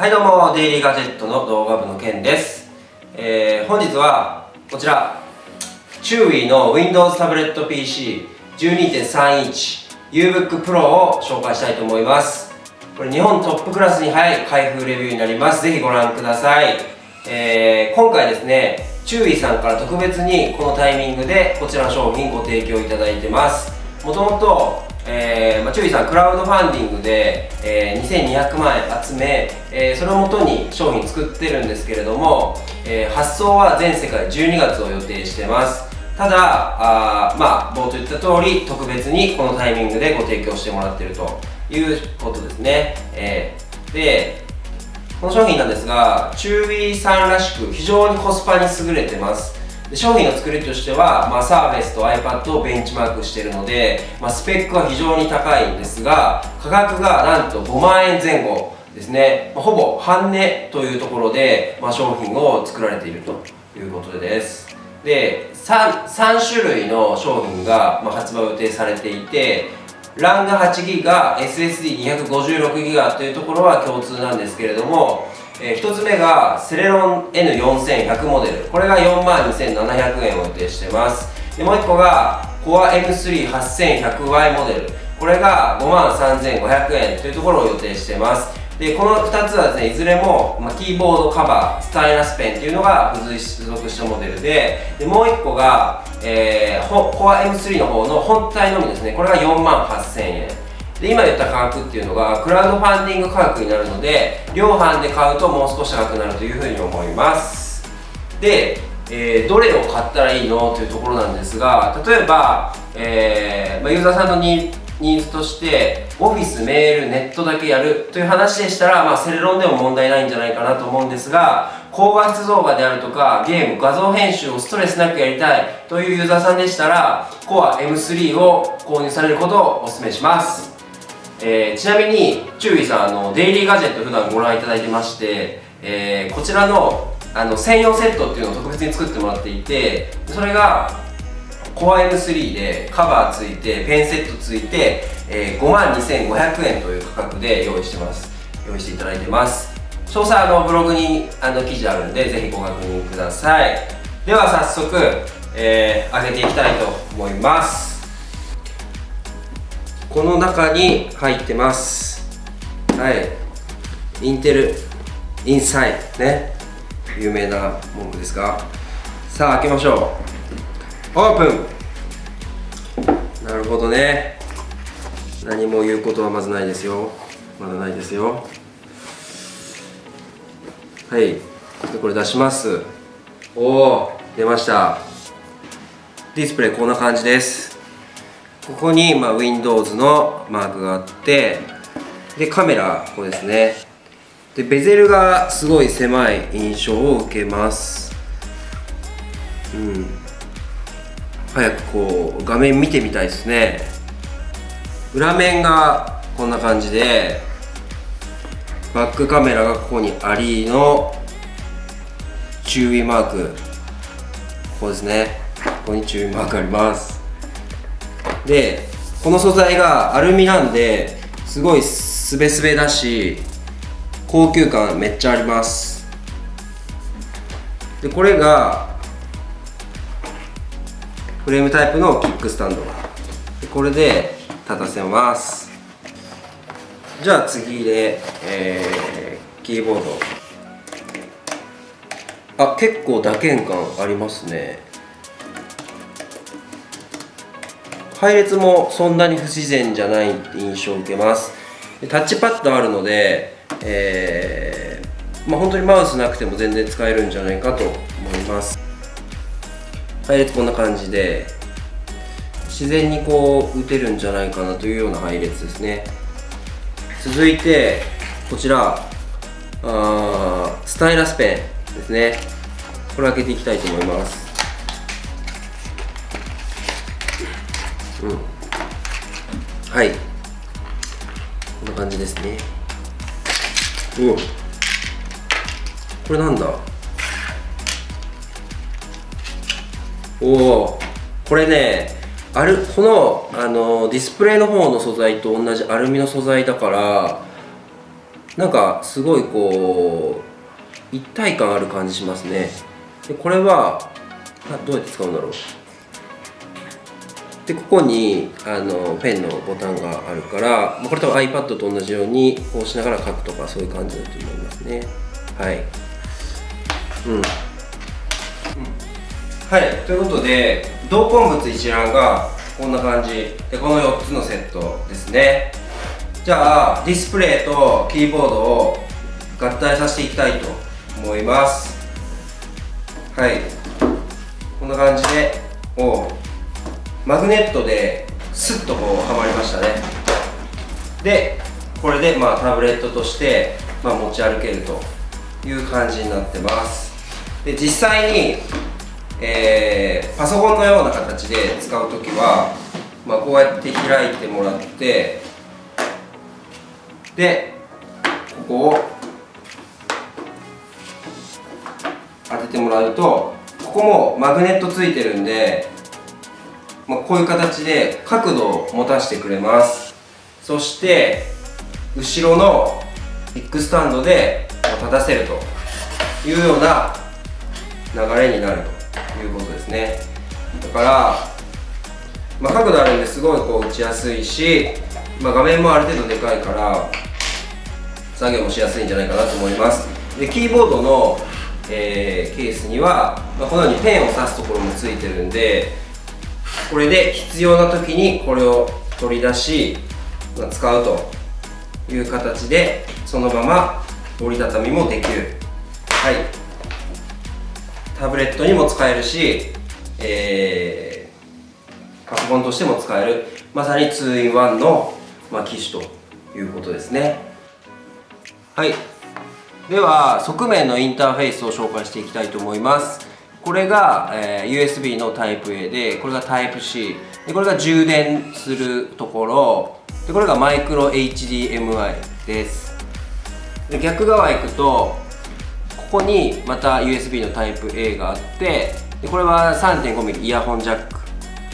はいどうも、デイリーガジェットの動画部のケンです。本日はこちら、チューイの Windows タブレット PC12.3 インチ UBook Pro を紹介したいと思います。これ日本トップクラスに早い開封レビューになります。ぜひご覧ください。今回ですね、チューイさんから特別にこのタイミングでこちらの商品ご提供いただいてます。もともとチューイさんクラウドファンディングで、2200万円集め、それをもとに商品作ってるんですけれども、発送は全世界12月を予定してます。ただ冒頭言った通り特別にこのタイミングでご提供してもらってるということですね。でこの商品なんですが、チューイさんらしく非常にコスパに優れてます。商品の作りとしては、サーフェスと iPad をベンチマークしているので、スペックは非常に高いんですが、価格がなんと5万円前後ですね、ほぼ半値というところで、商品を作られているということです。で 3種類の商品が、発売予定されていて、RAM が 8GB、SSD256GB というところは共通なんですけれども、1つ目がセレロン N4100 モデル、これが 42,700 円を予定してます。でもう1個が Core M38100Y モデル、これが 53,500 円というところを予定してます。でこの2つはですね、いずれも、キーボードカバー、スタイラスペンっていうのが付属したモデルで、もう1個が、Core M3 の方の本体のみですね、これが 48,000 円で、今言った価格っていうのがクラウドファンディング価格になるので、量販で買うともう少し高くなるというふうに思います。で、どれを買ったらいいのというところなんですが、例えば、ユーザーさんのニーズとしてオフィス、メール、ネットだけやるという話でしたら、セレロンでも問題ないんじゃないかなと思うんですが、高画質動画であるとかゲーム、画像編集をストレスなくやりたいというユーザーさんでしたら Core M3 を購入されることをお勧めします。ちなみにチューイさん、デイリーガジェット普段ご覧いただいてまして、こちらの専用セットっていうのを特別に作ってもらっていて、それが Core M3 でカバーついてペンセットついて、52,500 円という価格で用意していただいてます。詳細ブログに記事あるんで、ぜひご確認ください。では早速、開けていきたいと思います。この中に入ってます。インテルインサイね、有名なものですが、さあ開けましょう。オープン。なるほどね、何も言うことはまずないですよ、まだないですよ。これ出します。出ました。ディスプレイこんな感じです。ここに、Windows のマークがあって、でカメラここですね。でベゼルがすごい狭い印象を受けます。早くこう画面見てみたいですね。裏面がこんな感じで、バックカメラがここにありの注意マーク、ここですね、ここに注意マークあります。でこの素材がアルミなんで、すごいスベスベだし高級感めっちゃあります。でこれがフレームタイプのキックスタンド、これで立たせます。じゃあ次で、キーボード、結構打鍵感ありますね。配列もそんなに不自然じゃない印象を受けます。タッチパッドあるので、本当にマウスなくても全然使えるんじゃないかと思います。配列こんな感じで自然にこう打てるんじゃないかなというような配列ですね。続いてこちら、スタイラスペンですね。これ開けていきたいと思います。こんな感じですね。これなんだ。これね、このディスプレイの方の素材と同じアルミの素材だから、なんかすごいこう一体感ある感じしますね。でこれはどうやって使うんだろう。でここにペンのボタンがあるから、これ多分 iPad と同じようにこうしながら書くとかそういう感じだと思いますね。はい、はい、ということで同梱物一覧がこんな感じで、この4つのセットですね。じゃあディスプレイとキーボードを合体させていきたいと思います。はい、こんな感じでマグネットですっとこうはまりましたね。でこれでまあタブレットとしてまあ持ち歩けるという感じになってます。で実際に、パソコンのような形で使う時は、まあ、こうやって開いてもらって、でここを当ててもらうと、ここもマグネットついてるんで、まあ、こういう形で角度を持たせてくれます。そして後ろのビッグスタンドで立たせるというような流れになるということですね。だから、まあ、角度あるんですごいこう打ちやすいし、まあ、画面もある程度でかいから作業もしやすいんじゃないかなと思います。でキーボードの、ケースには、まあ、このようにペンを刺すところもついてるんで、これで必要な時にこれを取り出し、まあ、使うという形でそのまま折りたたみもできる。はい、タブレットにも使えるし、パソコンとしても使える、まさに 2-in-1 の、まあ、機種ということですね。はい、では側面のインターフェースを紹介していきたいと思います。これが、USB の Type-A で、これが Type-C で、これが充電するところで、これがマイクロ HDMI です。で逆側行くと、ここにまた USB の Type-A があって、でこれは 3.5mm イヤホンジャッ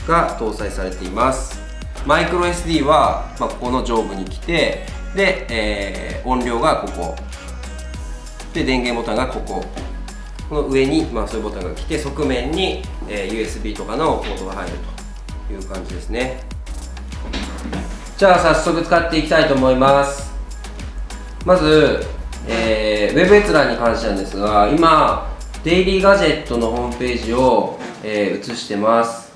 クが搭載されています。マイクロ SD は、まあ、ここの上部に来て、で、音量がここで、電源ボタンがここ、この上に、まあ、そういうボタンが来て、側面に、USB とかのポートが入るという感じですね。じゃあ早速使っていきたいと思います。まず、ウェブ閲覧に関してなんですが、今デイリーガジェットのホームページを、映してます。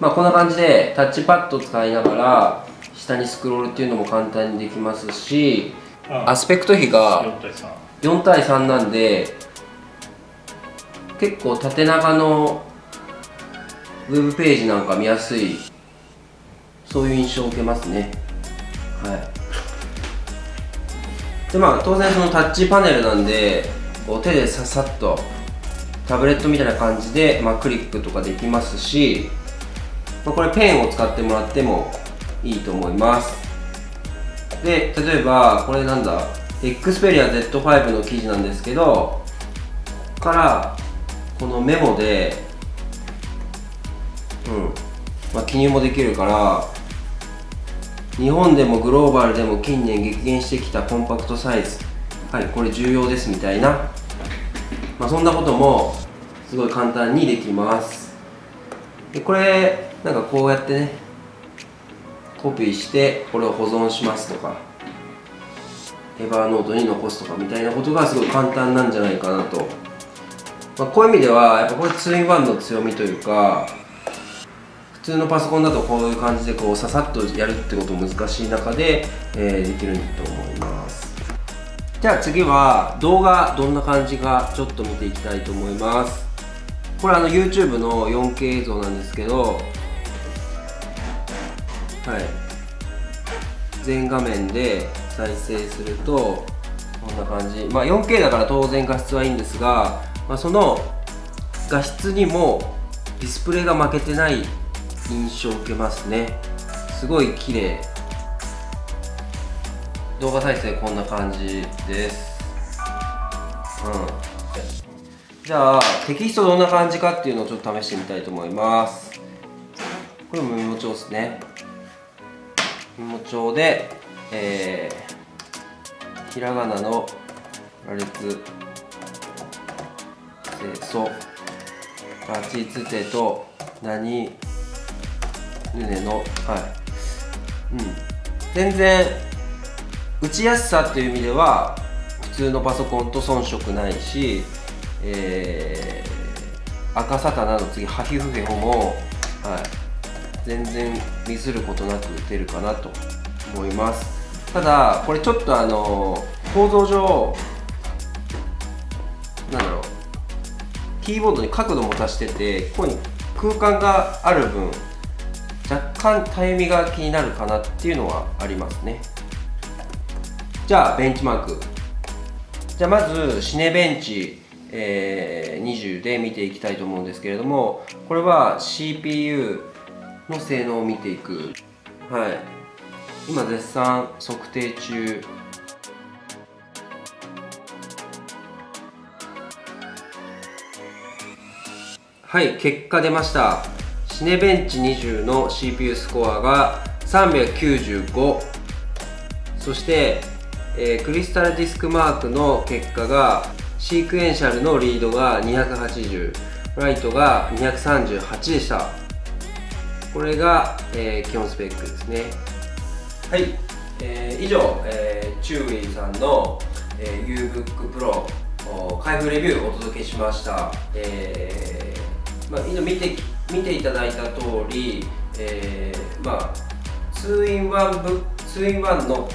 まあ、こんな感じでタッチパッドを使いながら下にスクロールっていうのも簡単にできますし、アスペクト比が4対3なんで、結構縦長のウェブページなんか見やすい、そういう印象を受けますね。はい、でまあ当然そのタッチパネルなんで、こう手でささっとタブレットみたいな感じで、まあ、クリックとかできますし、まあ、これペンを使ってもらってもいいと思います。で例えばこれなんだ、 Xperia Z5 の記事なんですけど、からこのメモで、まあ、記入もできるから、日本でもグローバルでも近年激減してきたコンパクトサイズ、はい、これ重要ですみたいな、まあ、そんなこともすごい簡単にできます。でこれなんかこうやってね、コピーしてこれを保存しますとか、エバーノートに残すとかみたいなことがすごい簡単なんじゃないかなと。まあ、こういう意味ではやっぱこれ 2-in-1 の強みというか、普通のパソコンだとこういう感じでこうささっとやるってこと難しい中で、できると思います。じゃあ次は動画どんな感じかちょっと見ていきたいと思います。これYouTube の 4K 映像なんですけど、はい、全画面で再生するとこんな感じ、まあ、4K だから当然画質はいいんですが、まあ、その画質にもディスプレイが負けてない印象を受けますね。すごい綺麗。動画再生こんな感じです。じゃあテキストどんな感じかっていうのをちょっと試してみたいと思います。これもメモ帳ですね。メモ帳で、ひらがなの羅列「そ」「あちつて」と「なにぬねの」はい、全然打ちやすさっていう意味では普通のパソコンと遜色ないし、赤さたなど次「はひふへほ」も、全然ミスることなく打てるかなと思います。ただこれちょっと構造上なんだろう、キーボードに角度も足してて、ここに空間がある分若干たゆみが気になるかなっていうのはありますね。じゃあベンチマーク、じゃあまずシネベンチ、20で見ていきたいと思うんですけれども、これは CPU の性能を見ていく。今絶賛測定中。結果出ました。シネベンチ20の CPU スコアが395、そして、クリスタルディスクマークの結果がシークエンシャルのリードが280、ライトが238でした。これが、基本スペックですね。以上、チューイーさんの、UBook Pro 開封レビューをお届けしました。今見ていただいた通り、2in1 の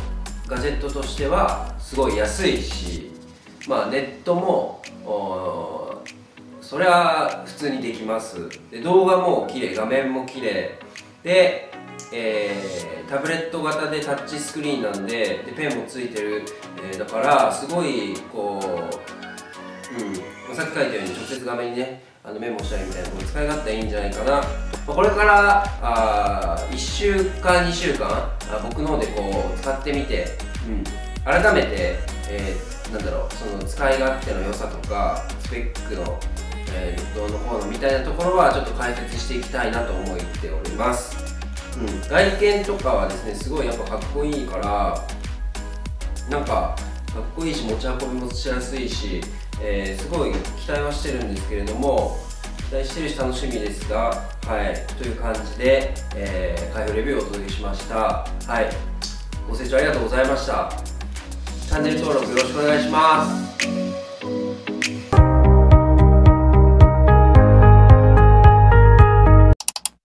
ガジェットとしてはすごい安いし、ネットもそれは普通にできます。で動画も綺麗、画面も綺麗で、タブレット型でタッチスクリーンなんで、ペンもついてる、だからすごいこう、さっき書いたように直接画面にねメモしたりみたいなこう使い勝手いいんじゃないかな。これから1週間2週間僕の方でこう使ってみて、改めて、なんだろう、その使い勝手の良さとかスペックのどうのこうのみたいなところはちょっと解説していきたいなと思っております。外見とかはですねすごいやっぱかっこいいから、なんかかっこいいし持ち運びもしやすいし、すごい期待はしてるんですけれども、期待してるし楽しみですが、という感じで、開封レビューをお届けしました。ご清聴ありがとうございました。チャンネル登録よろしくお願いします。